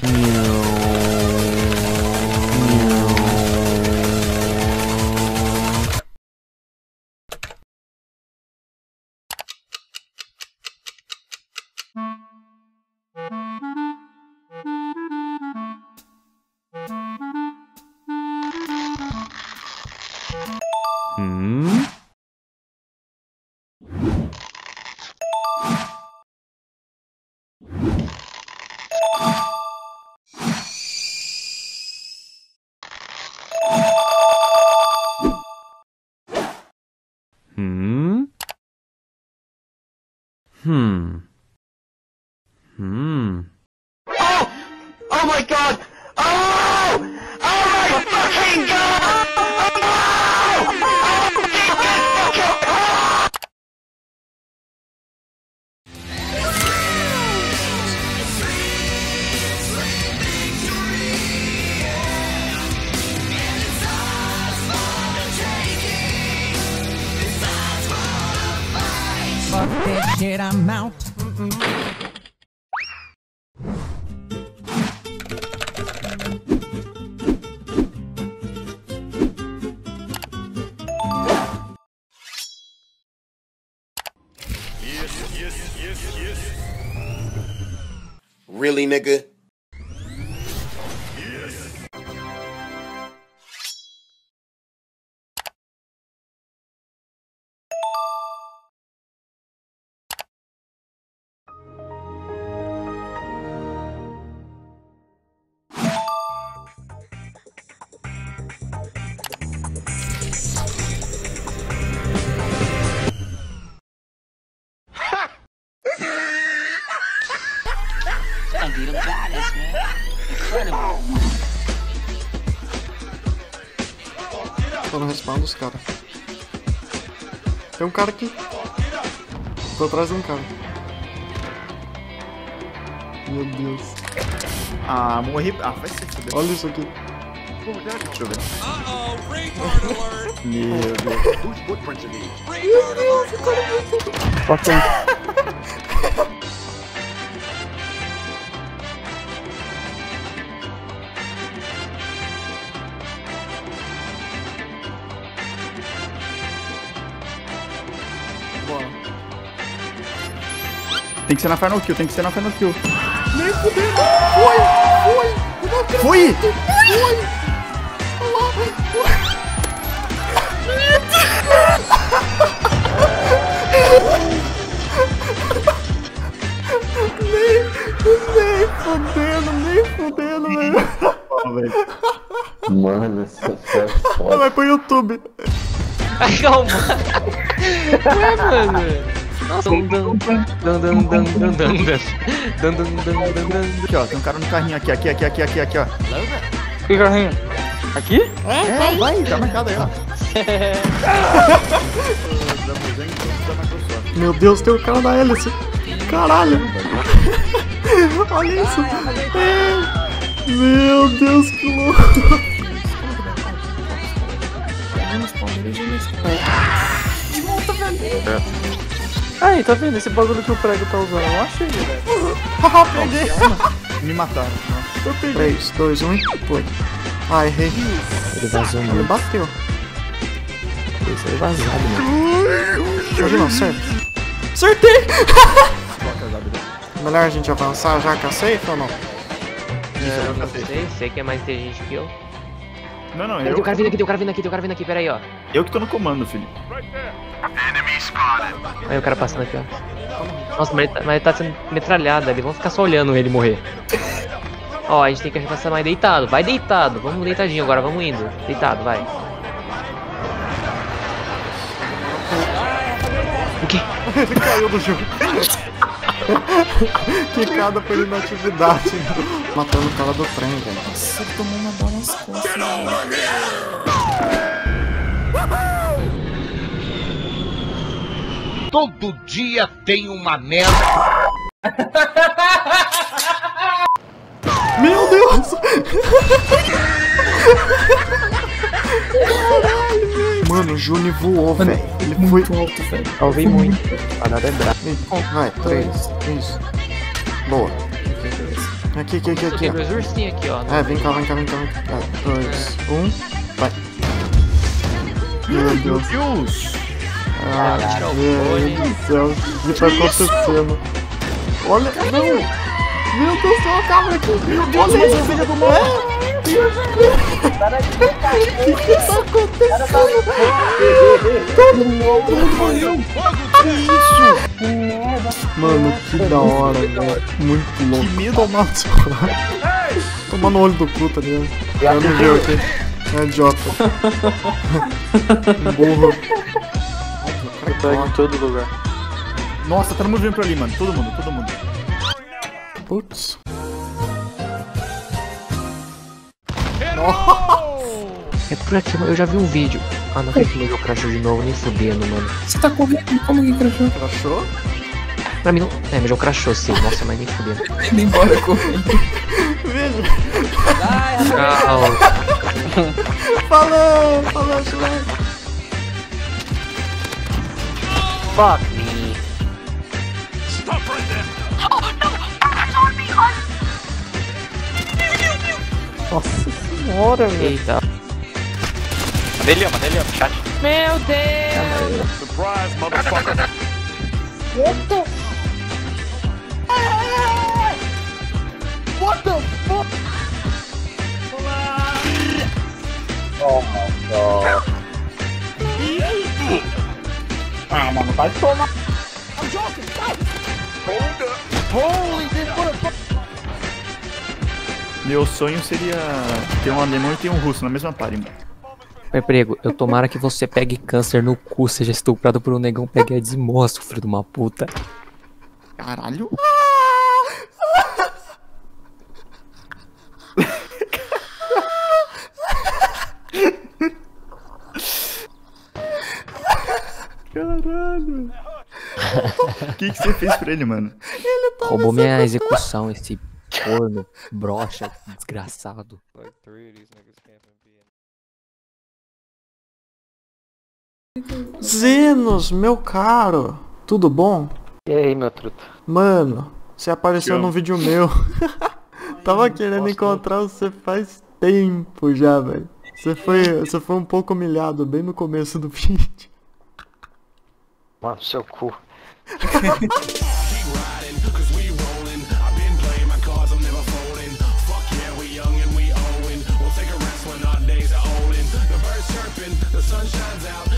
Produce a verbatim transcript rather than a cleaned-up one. Hmm. Hmm. Oh! Oh my god! Oh! Oh my fucking god! Oh! Oh my god! Fuck that shit, I'm out. Mm-mm. Yes, yes, yes, yes. Really, nigga? Be the baddest, man. Incredible. Tô no respawn dos caras. Tem um cara aqui. Tô atrás de um cara. Meu Deus. Ah, morri. Ah, vai ser foda. Olha isso aqui. Deixa eu ver. Meu Deus. Fucking. Tem que ser na Final Kill, tem que ser na Final Kill. Nem fudeu! Foi! Foi! Foi! Foi! Nem fudendo, nem fudendo, velho. Mano, essa foi foda. Vai pro YouTube. Calma. Ué, mano. Aqui ó, tem um cara no carrinho aqui, aqui, aqui, aqui, aqui, aqui, ó. Que carrinho? Aqui? É, vai, vai, tá marcado aí, ó. Meu Deus, tem o cara da hélice. Caralho. Olha isso. Meu Deus, que louco. De volta pra mim. Aí, tá vendo? Esse bagulho que o prego tá usando, eu achei, velho. Haha, peguei. Me mataram. Eu peguei. três, dois, um e foi. Ah, errei. Ele vazou, mano. Ele bateu. Esse aí vazado, mano. Não, certo. Acertei! Melhor a gente avançar já que aceita ou não? Eu não sei, sei que é mais inteligente que eu. Não, não, eu... Tem o cara vindo aqui, tem o cara vindo aqui, tem o cara vindo aqui, pera aí, ó. Eu que tô no comando, filho. Aí o cara passando aqui, ó. Nossa, mas ele tá, mas ele tá sendo metralhado ali. Vamos ficar só olhando ele morrer. Ó, a gente tem que passar mais deitado. Vai deitado. Vamos deitadinho agora, vamos indo. Deitado, vai. O quê? Ele caiu do jogo. Quicada por inatividade. Matando o cara do trem, velho. Nossa, ele tomou uma bola nas costas. Todo dia tem uma merda. Meu Deus! Caralho, mano, o Juni voou, velho. Ele muito foi alto, velho. Salvei muito. A nada é brabo. Vai, três, três. Boa. Aqui, aqui, aqui, aqui. Quebrou as ursinhas aqui, ó. É, vem cá, vem cá, vem cá. Dois, um, vai. Meu Deus. Ah, meu Deus do céu. O que tá acontecendo? Olha, não. Meu Deus, tem uma cabra aqui. Olha isso, filha do mal. O que está acontecendo? Todo mundo morreu. Que isso? Mano, que da hora, velho. Muito louco. Que medo ao mato. Toma no olho do cu, tá ligado? Eu não vi aqui. É idiota. Burro. Tá em todo lugar. Nossa, todo mundo vindo pra ali, mano. Todo mundo, todo mundo. Putz. É por aqui, eu já vi um vídeo. Ah, não, que meu crashou de novo, nem fudendo, mano. Você tá correndo? Como que crashou? Crashou? Pra mim não. É, mas eu crashou sim, nossa, mas nem fudendo. Indo embora correndo. Veja. Ai, falou, falou, chulé. Fuck me. Stop right there. Oh, não! Crashou me, olha! Nossa. Bora, eita. Deliama, deliama, chat. Meu Deus! Surprise, motherfucker! What the? What the fuck? Oh my god. Ah, mano, vai tomar. I'm joking, stop! Hold up! Holy this motherfucker! Meu sonho seria ter um alemão e ter um russo na mesma party, mano. Prego, eu tomara que você pegue câncer no cu, seja estuprado por um negão, pegue a desmostra, filho de uma puta. Caralho. Caralho. O que, que você fez pra ele, mano? Ele roubou minha execução, esse... Corno, brocha, desgraçado. Zenos, meu caro, tudo bom? E aí, meu truta? Mano, você apareceu num vídeo meu. Tava querendo encontrar você faz tempo já, velho. Você foi, você foi um pouco humilhado bem no começo do vídeo. Mano, seu cu. The sun shines out.